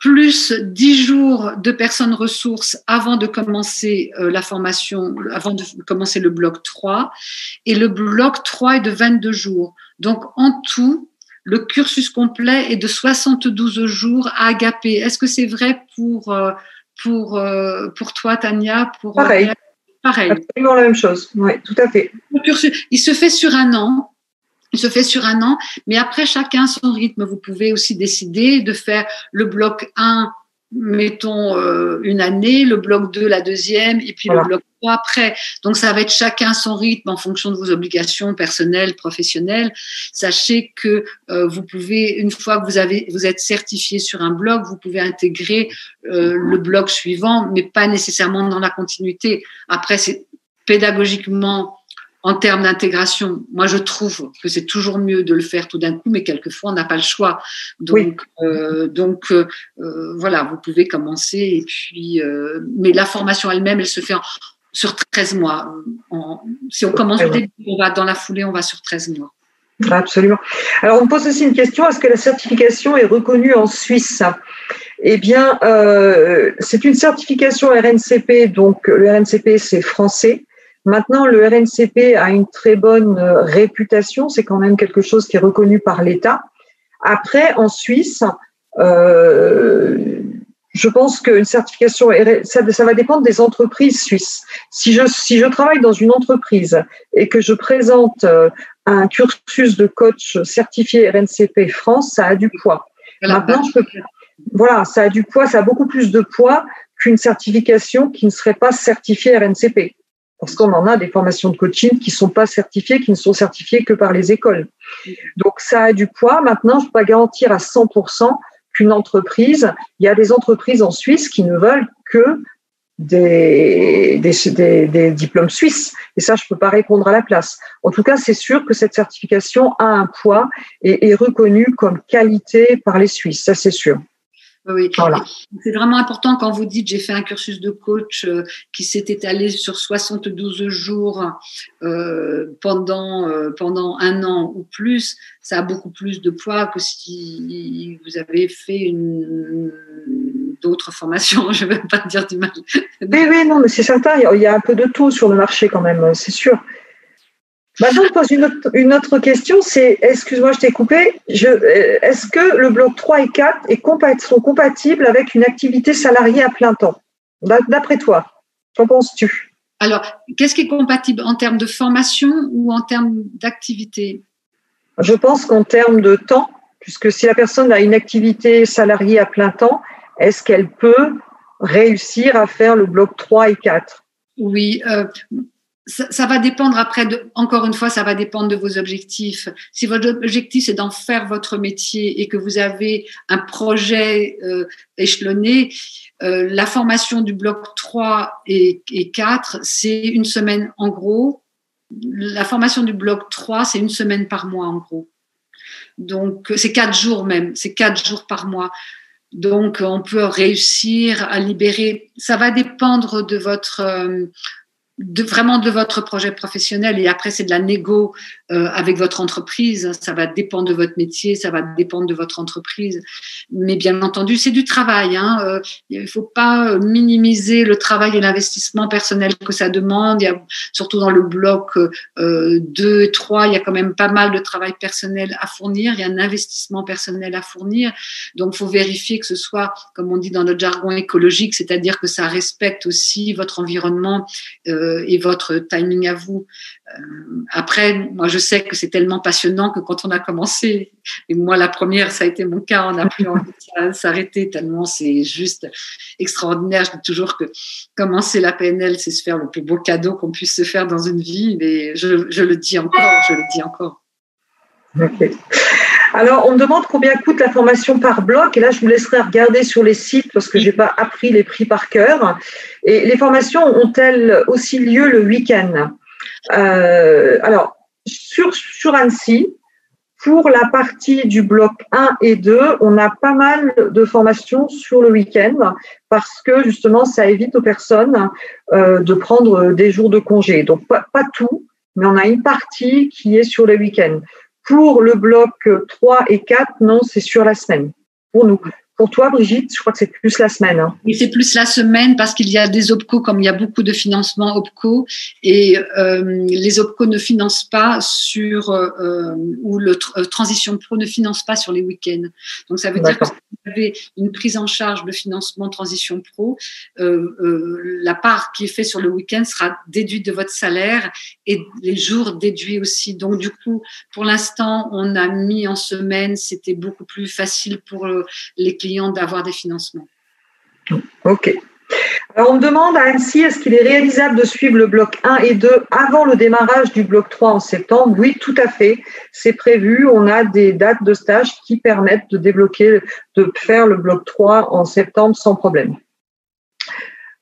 Plus dix jours de personnes ressources avant de commencer la formation, avant de commencer le bloc trois. Et le bloc trois est de vingt-deux jours. Donc, en tout, le cursus complet est de soixante-douze jours à Agapé. Est-ce que c'est vrai pour, pour, pour toi, Tania? Pour Pareil. Pareil. Absolument la même chose. Oui, tout à fait. Le cursus, il se fait sur un an. Il se fait sur un an, mais après chacun son rythme. Vous pouvez aussi décider de faire le bloc un, mettons, euh, une année, le bloc deux, la deuxième, et puis voilà, le bloc trois après. Donc, ça va être chacun son rythme en fonction de vos obligations personnelles, professionnelles. Sachez que euh, vous pouvez, une fois que vous, avez, vous êtes certifié sur un bloc, vous pouvez intégrer euh, le bloc suivant, mais pas nécessairement dans la continuité. Après, c'est pédagogiquement… En termes d'intégration, moi, je trouve que c'est toujours mieux de le faire tout d'un coup, mais quelquefois, on n'a pas le choix. Donc, oui. euh, donc euh, voilà, vous pouvez commencer. Et puis, euh, mais la formation elle-même, elle se fait en, sur treize mois. En, si on commence au début, on va dans la foulée, on va sur treize mois. Absolument. Alors, on me pose aussi une question, est-ce que la certification est reconnue en Suisse? Eh bien, euh, c'est une certification R N C P. Donc, le R N C P, c'est français. Maintenant, le R N C P a une très bonne réputation, c'est quand même quelque chose qui est reconnu par l'État. Après, en Suisse, euh, je pense qu'une certification, ça, ça va dépendre des entreprises suisses. Si je, si je travaille dans une entreprise et que je présente un cursus de coach certifié R N C P France, ça a du poids. Voilà. Maintenant, je peux, voilà, ça a du poids, ça a beaucoup plus de poids qu'une certification qui ne serait pas certifiée R N C P. Parce qu'on en a des formations de coaching qui ne sont pas certifiées, qui ne sont certifiées que par les écoles. Donc, ça a du poids. Maintenant, je ne peux pas garantir à cent pour cent qu'une entreprise… Il y a des entreprises en Suisse qui ne veulent que des, des, des, des diplômes suisses. Et ça, je ne peux pas répondre à la place. En tout cas, c'est sûr que cette certification a un poids et est reconnue comme qualité par les Suisses. Ça, c'est sûr. Oui, voilà. C'est vraiment important quand vous dites j'ai fait un cursus de coach euh, qui s'est étalé sur soixante-douze jours euh, pendant, euh, pendant un an ou plus, ça a beaucoup plus de poids que si vous avez fait une, d'autres formations, je ne vais pas dire du mal. Mais oui, non, mais c'est certain, il y a un peu de tout sur le marché quand même, c'est sûr. Maintenant, je pose une autre, une autre question, c'est, excuse-moi, je t'ai coupé, je, est-ce que le bloc trois et quatre est compa- sont compatibles avec une activité salariée à plein temps, d'après toi? Qu'en penses-tu? Alors, qu'est-ce qui est compatible en termes de formation ou en termes d'activité? Je pense qu'en termes de temps, puisque si la personne a une activité salariée à plein temps, est-ce qu'elle peut réussir à faire le bloc trois et quatre? Oui, euh... Ça, ça va dépendre après, de, encore une fois, ça va dépendre de vos objectifs. Si votre objectif, c'est d'en faire votre métier et que vous avez un projet euh, échelonné, euh, la formation du bloc trois et quatre, c'est une semaine en gros. La formation du bloc trois, c'est une semaine par mois en gros. Donc, c'est quatre jours même, c'est quatre jours par mois. Donc, on peut réussir à libérer. Ça va dépendre de votre... Euh, De, vraiment de votre projet professionnel, et après c'est de la négo euh, avec votre entreprise, ça va dépendre de votre métier, ça va dépendre de votre entreprise, mais bien entendu c'est du travail, hein. euh, il faut pas minimiser le travail et l'investissement personnel que ça demande. Il y a, surtout dans le bloc euh, deux et trois, il y a quand même pas mal de travail personnel à fournir, il y a un investissement personnel à fournir, donc il faut vérifier que ce soit, comme on dit dans notre jargon écologique, c'est-à-dire que ça respecte aussi votre environnement euh, et votre timing à vous. Après, moi, je sais que c'est tellement passionnant que quand on a commencé, et moi, la première, ça a été mon cas, on n'a plus envie de s'arrêter tellement c'est juste extraordinaire. Je dis toujours que commencer la P N L, c'est se faire le plus beau cadeau qu'on puisse se faire dans une vie, mais je, je le dis encore, je le dis encore. Okay. Alors, on me demande combien coûte la formation par bloc. Et là, je vous laisserai regarder sur les sites parce que je n'ai pas appris les prix par cœur. Et les formations ont-elles aussi lieu le week-end? euh, Alors, sur, sur Annecy, pour la partie du bloc un et deux, on a pas mal de formations sur le week-end parce que, justement, ça évite aux personnes euh, de prendre des jours de congé. Donc, pas, pas tout, mais on a une partie qui est sur les week-ends. Pour le bloc trois et quatre, non, c'est sur la semaine. Pour nous. Pour toi, Brigitte, je crois que c'est plus la semaine. Hein. Et c'est plus la semaine parce qu'il y a des O P C O, comme il y a beaucoup de financement O P C O, et euh, les O P C O ne financent pas sur, euh, ou le euh, Transition Pro ne finance pas sur les week-ends. Donc, ça veut D'accord. dire que si vous avez une prise en charge de financement Transition Pro, euh, euh, la part qui est faite sur le week-end sera déduite de votre salaire et les jours déduits aussi. Donc, du coup, pour l'instant, on a mis en semaine, c'était beaucoup plus facile pour euh, les clients d'avoir des financements. Ok. Alors, on me demande à Annecy, est-ce qu'il est réalisable de suivre le bloc un et deux avant le démarrage du bloc trois en septembre? Oui, tout à fait. C'est prévu. On a des dates de stage qui permettent de débloquer, de faire le bloc trois en septembre sans problème.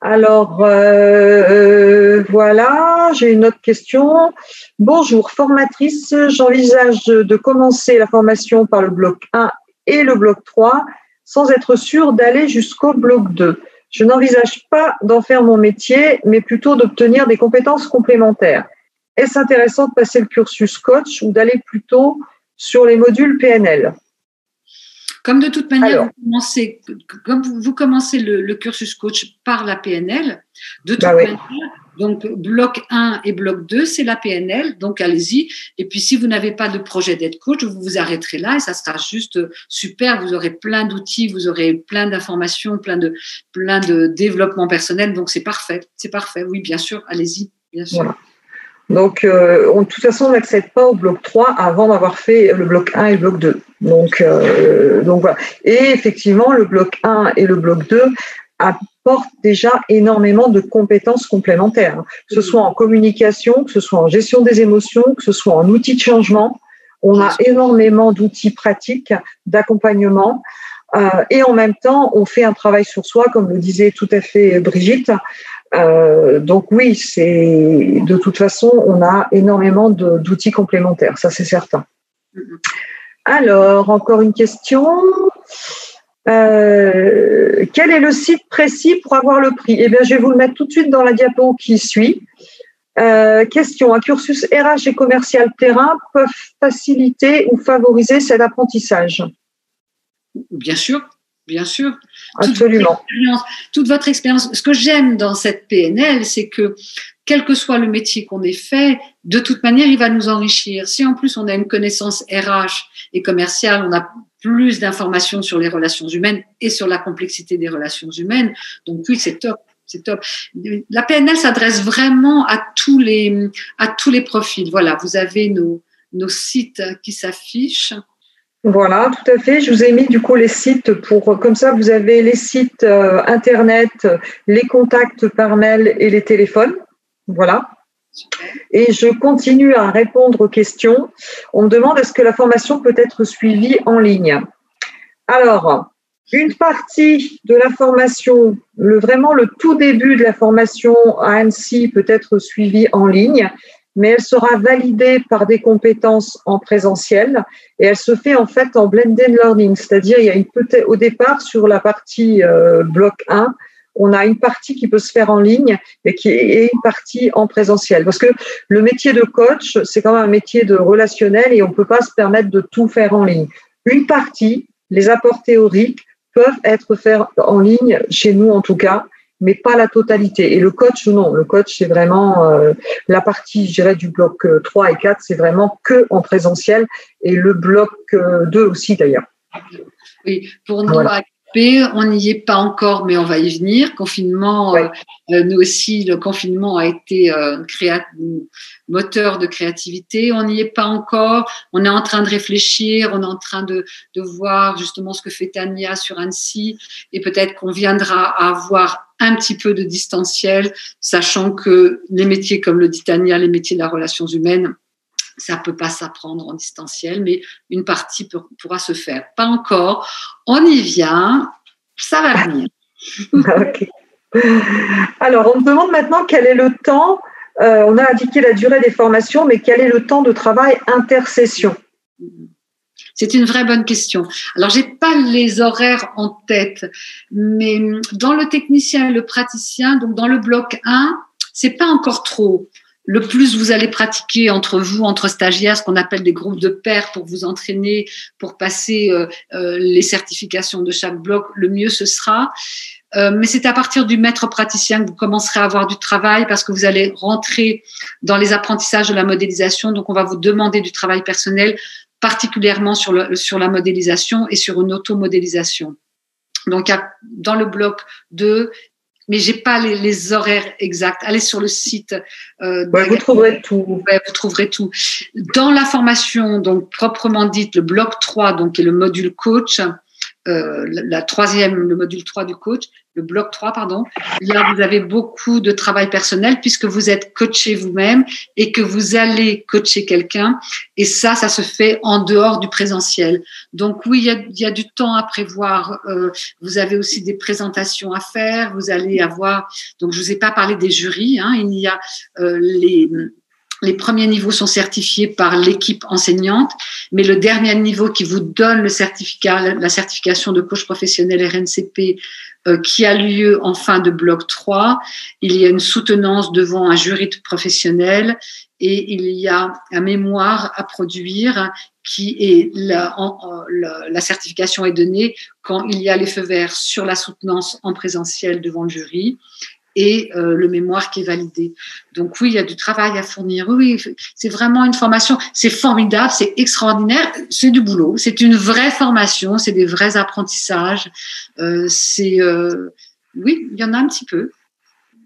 Alors, euh, voilà, j'ai une autre question. Bonjour, formatrice. J'envisage de commencer la formation par le bloc un et le bloc trois sans être sûre d'aller jusqu'au bloc deux. Je n'envisage pas d'en faire mon métier, mais plutôt d'obtenir des compétences complémentaires. Est-ce intéressant de passer le cursus coach ou d'aller plutôt sur les modules P N L ? Comme de toute manière, Alors, vous commencez, comme vous commencez le, le cursus coach par la P N L, de toute bah manière, oui. Donc, bloc un et bloc deux, c'est la P N L, donc allez-y. Et puis, si vous n'avez pas de projet d'être coach, vous vous arrêterez là et ça sera juste super. Vous aurez plein d'outils, vous aurez plein d'informations, plein de, plein de développement personnel. Donc, c'est parfait, c'est parfait. Oui, bien sûr, allez-y, bien sûr. Voilà. Donc, euh, on, de toute façon, on n'accède pas au bloc trois avant d'avoir fait le bloc un et le bloc deux. Donc, euh, donc voilà. Et effectivement, le bloc un et le bloc deux apporte déjà énormément de compétences complémentaires, que ce soit en communication, que ce soit en gestion des émotions, que ce soit en outils de changement. On a énormément d'outils pratiques, d'accompagnement. Euh, et en même temps, on fait un travail sur soi, comme le disait tout à fait Brigitte. Euh, donc oui, c'est, de toute façon, on a énormément de, d'outils complémentaires, ça c'est certain. Alors, encore une question. Euh, quel est le site précis pour avoir le prix? Eh bien, je vais vous le mettre tout de suite dans la diapo qui suit. Euh, question, un cursus R H et commercial terrain peuvent faciliter ou favoriser cet apprentissage? Bien sûr, bien sûr. Absolument. Toute votre expérience. Ce que j'aime dans cette P N L, c'est que quel que soit le métier qu'on ait fait, de toute manière, il va nous enrichir. Si en plus on a une connaissance R H et commerciale, on a plus d'informations sur les relations humaines et sur la complexité des relations humaines. Donc oui, c'est top. C'est top. La P N L s'adresse vraiment à tous les, à tous les profils. Voilà, vous avez nos, nos sites qui s'affichent. Voilà, tout à fait. Je vous ai mis du coup les sites pour, comme ça, vous avez les sites euh, internet, les contacts par mail et les téléphones. Voilà. Et je continue à répondre aux questions. On me demande est-ce que la formation peut être suivie en ligne? Alors, une partie de la formation, le, vraiment le tout début de la formation à Annecy peut être suivie en ligne, mais elle sera validée par des compétences en présentiel et elle se fait en fait en blended learning, c'est-à-dire il y a une petite, au départ sur la partie euh, bloc un, on a une partie qui peut se faire en ligne et qui est une partie en présentiel. Parce que le métier de coach, c'est quand même un métier de relationnel et on ne peut pas se permettre de tout faire en ligne. Une partie, les apports théoriques, peuvent être faits en ligne, chez nous en tout cas, mais pas la totalité. Et le coach, non. Le coach, c'est vraiment euh, la partie, je dirais, du bloc trois et quatre, c'est vraiment que en présentiel, et le bloc deux aussi, d'ailleurs. Oui, pour nous, voilà. Agapé, on n'y est pas encore, mais on va y venir. Confinement, ouais. euh, nous aussi, le confinement a été euh, créa- moteur de créativité. On n'y est pas encore. On est en train de réfléchir, on est en train de, de voir justement ce que fait Tania sur Annecy, et peut-être qu'on viendra à avoir un petit peu de distanciel, sachant que les métiers, comme le dit Tania, les métiers de la relation humaine, ça ne peut pas s'apprendre en distanciel, mais une partie pour, pourra se faire. Pas encore, on y vient, ça va venir. Okay. Alors, on me demande maintenant quel est le temps, euh, on a indiqué la durée des formations, mais quel est le temps de travail intersession? C'est une vraie bonne question. Alors, j'ai pas les horaires en tête, mais dans le technicien et le praticien, donc dans le bloc un, c'est pas encore trop. Le plus vous allez pratiquer entre vous, entre stagiaires, ce qu'on appelle des groupes de pairs pour vous entraîner, pour passer euh, euh, les certifications de chaque bloc, le mieux ce sera. Euh, mais c'est à partir du maître praticien que vous commencerez à avoir du travail parce que vous allez rentrer dans les apprentissages de la modélisation. Donc, on va vous demander du travail personnel, particulièrement sur, le, sur la modélisation et sur une automodélisation. Donc, dans le bloc deux, mais je n'ai pas les, les horaires exacts. Allez sur le site. Euh, ouais, vous trouverez tout. Ouais, vous trouverez tout. Dans la formation, donc proprement dite, le bloc trois, donc, qui est le module coach, euh, la troisième, le module trois du coach, le bloc trois, pardon, là, vous avez beaucoup de travail personnel puisque vous êtes coaché vous-même et que vous allez coacher quelqu'un. Et ça, ça se fait en dehors du présentiel. Donc, oui, il y a, il y a du temps à prévoir. Euh, vous avez aussi des présentations à faire. Vous allez avoir… Donc, je ne vous ai pas parlé des jurys. Hein, il y a euh, les… Les premiers niveaux sont certifiés par l'équipe enseignante, mais le dernier niveau qui vous donne le certificat, la certification de coach professionnel R N C P, euh, qui a lieu en fin de bloc trois, il y a une soutenance devant un jury professionnel et il y a un mémoire à produire qui est la, en, en, la, la certification est donnée quand il y a les feux verts sur la soutenance en présentiel devant le jury. Et euh, le mémoire qui est validé. Donc oui, il y a du travail à fournir. Oui, c'est vraiment une formation. C'est formidable, c'est extraordinaire, c'est du boulot. C'est une vraie formation, c'est des vrais apprentissages. Euh, c'est euh, oui, il y en a un petit peu.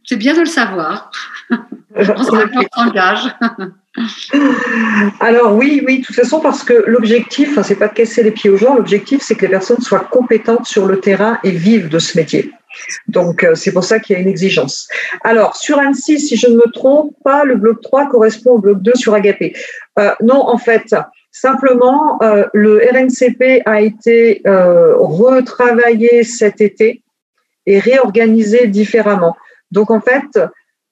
C'est bien de le savoir. On s'engage. Alors oui, oui, de toute façon, parce que l'objectif, hein, c'est pas de casser les pieds aux gens. L'objectif, c'est que les personnes soient compétentes sur le terrain et vivent de ce métier. Donc, c'est pour ça qu'il y a une exigence. Alors, sur Annecy, si je ne me trompe pas, le bloc trois correspond au bloc deux sur Agapé. Euh, non, en fait, Simplement, euh, le R N C P a été euh, retravaillé cet été et réorganisé différemment. Donc, en fait,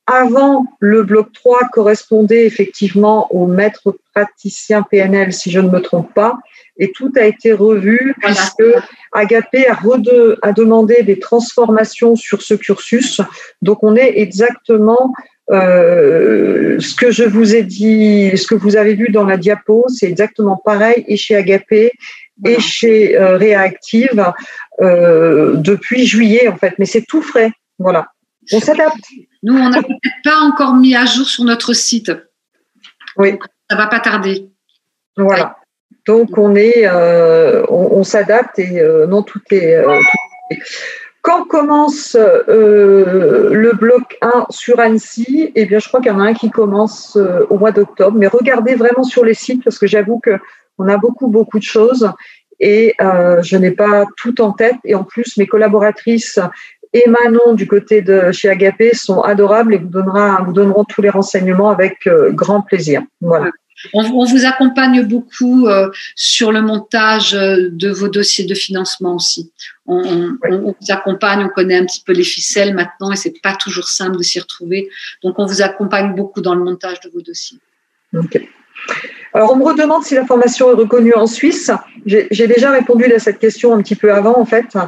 avant, le bloc trois correspondait effectivement au maître praticien P N L, si je ne me trompe pas, et tout a été revu voilà. puisque Agapé a, rede, a demandé des transformations sur ce cursus. Donc, on est exactement… Euh, ce que je vous ai dit, ce que vous avez vu dans la diapo, c'est exactement pareil et chez Agapé et wow. chez euh, Réa-Active euh, depuis juillet en fait, mais c'est tout frais, voilà. On s'adapte. Nous, on n'a peut-être pas encore mis à jour sur notre site. Oui. Donc, ça va pas tarder. Voilà. Donc on est, euh, on, on s'adapte et euh, non toutes les. Euh, toutes les... Quand commence euh, le bloc un sur Annecy, eh bien, je crois qu'il y en a un qui commence euh, au mois d'octobre. Mais regardez vraiment sur les sites parce que j'avoue qu'on a beaucoup, beaucoup de choses et euh, je n'ai pas tout en tête. Et en plus, mes collaboratrices et Manon du côté de chez Agapé sont adorables et vous, donnera, vous donneront tous les renseignements avec euh, grand plaisir. Voilà. On, on vous accompagne beaucoup euh, sur le montage de vos dossiers de financement aussi. On, on, oui. on vous accompagne, on connaît un petit peu les ficelles maintenant et c'est pas toujours simple de s'y retrouver. Donc, on vous accompagne beaucoup dans le montage de vos dossiers. Ok. Alors, on me redemande si la formation est reconnue en Suisse. J'ai déjà répondu à cette question un petit peu avant, en fait. Euh,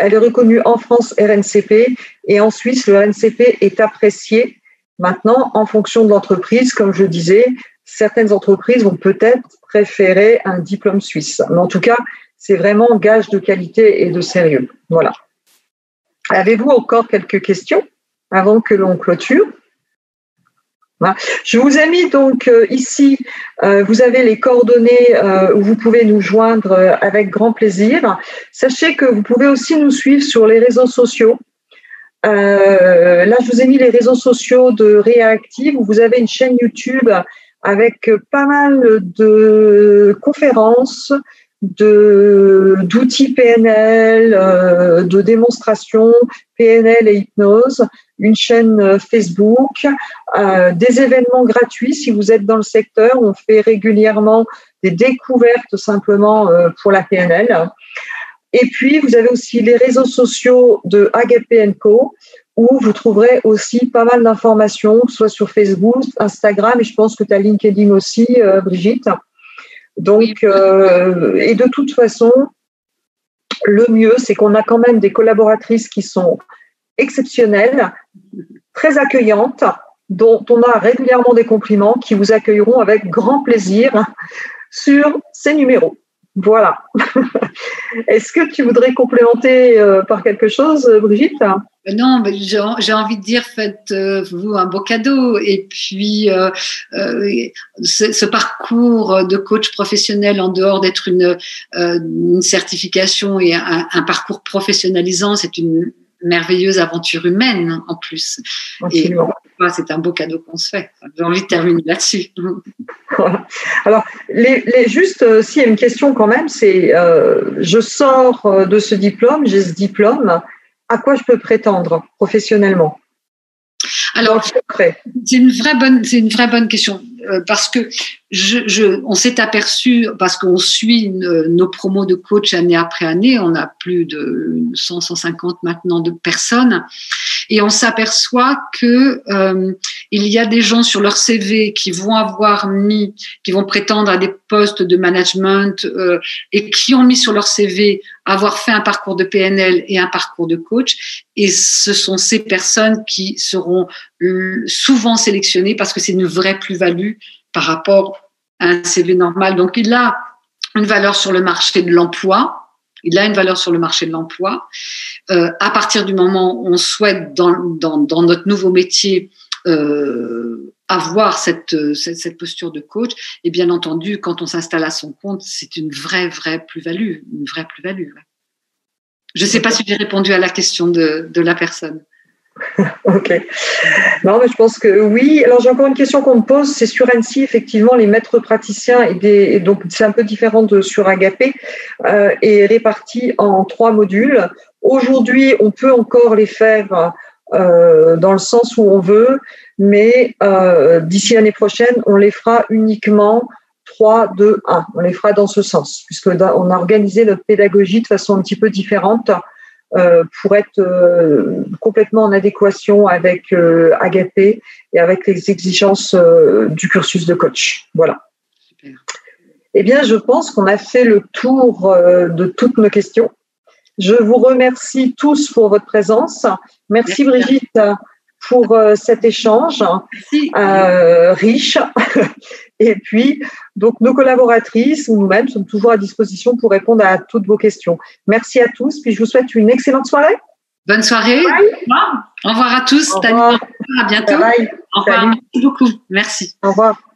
elle est reconnue en France R N C P et en Suisse, le R N C P est apprécié maintenant en fonction de l'entreprise, comme je disais. Certaines entreprises vont peut-être préférer un diplôme suisse. Mais en tout cas, c'est vraiment gage de qualité et de sérieux. Voilà. Avez-vous encore quelques questions avant que l'on clôture? Voilà. Je vous ai mis donc euh, ici, euh, vous avez les coordonnées euh, où vous pouvez nous joindre euh, avec grand plaisir. Sachez que vous pouvez aussi nous suivre sur les réseaux sociaux. Euh, là, je vous ai mis les réseaux sociaux de Réa-Active où vous avez une chaîne YouTube avec pas mal de conférences, de d'outils P N L, euh, de démonstrations P N L et hypnose, une chaîne Facebook, euh, des événements gratuits si vous êtes dans le secteur. On fait régulièrement des découvertes simplement euh, pour la P N L. Et puis, vous avez aussi les réseaux sociaux de Agapé Co, où vous trouverez aussi pas mal d'informations, soit sur Facebook, Instagram, et je pense que tu as LinkedIn aussi, euh, Brigitte. Donc, euh, et de toute façon, le mieux, c'est qu'on a quand même des collaboratrices qui sont exceptionnelles, très accueillantes, dont on a régulièrement des compliments, qui vous accueilleront avec grand plaisir sur ces numéros. Voilà. Est-ce que tu voudrais complémenter euh, par quelque chose, Brigitte? Non, mais j'ai envie de dire, faites-vous un beau cadeau. Et puis, euh, euh, ce, ce parcours de coach professionnel, en dehors d'être une, euh, une certification et un, un parcours professionnalisant, c'est une merveilleuse aventure humaine en plus. Absolument. Et, c'est un beau cadeau qu'on se fait. J'ai envie de terminer là-dessus. Voilà. Alors, les, les, juste, euh, s'il y a une question quand même, c'est euh, je sors de ce diplôme, j'ai ce diplôme, à quoi je peux prétendre professionnellement? Alors, c'est une vraie bonne, c'est une vraie bonne question euh, parce que je, je, on s'est aperçu parce qu'on suit une, nos promos de coach année après année, on a plus de cent, cent cinquante maintenant de personnes et on s'aperçoit que euh, il y a des gens sur leur C V qui vont avoir mis, qui vont prétendre à des postes de management euh, et qui ont mis sur leur C V avoir fait un parcours de P N L et un parcours de coach. Et ce sont ces personnes qui seront souvent sélectionnées parce que c'est une vraie plus-value par rapport à un C V normal. Donc, il a une valeur sur le marché de l'emploi. Il a une valeur sur le marché de l'emploi. Euh, à partir du moment où on souhaite, dans, dans, dans notre nouveau métier, euh, avoir cette, cette, cette posture de coach, et bien entendu, quand on s'installe à son compte, c'est une vraie, vraie plus-value. Une vraie plus-value. Je ne sais pas si j'ai répondu à la question de, de la personne. Ok. Non, mais je pense que oui. Alors, j'ai encore une question qu'on me pose. C'est sur Annecy, effectivement, les maîtres praticiens, et des, et donc c'est un peu différent de sur Agapé, euh, est réparti en trois modules. Aujourd'hui, on peut encore les faire euh, dans le sens où on veut, mais euh, d'ici l'année prochaine, on les fera uniquement trois, deux, un. On les fera dans ce sens, puisqu'on a organisé notre pédagogie de façon un petit peu différente euh, pour être euh, complètement en adéquation avec euh, Agapé et avec les exigences euh, du cursus de coach. Voilà. Super. Eh bien, je pense qu'on a fait le tour euh, de toutes nos questions. Je vous remercie tous pour votre présence. Merci, merci. Brigitte, pour cet échange euh, riche. Et puis, donc, nos collaboratrices ou nous-mêmes sommes toujours à disposition pour répondre à toutes vos questions. Merci à tous, puis je vous souhaite une excellente soirée. Bonne soirée. Bye. Au revoir à tous. Au revoir. À bientôt. Bye bye. Au revoir. Salut. Merci beaucoup. Merci. Au revoir.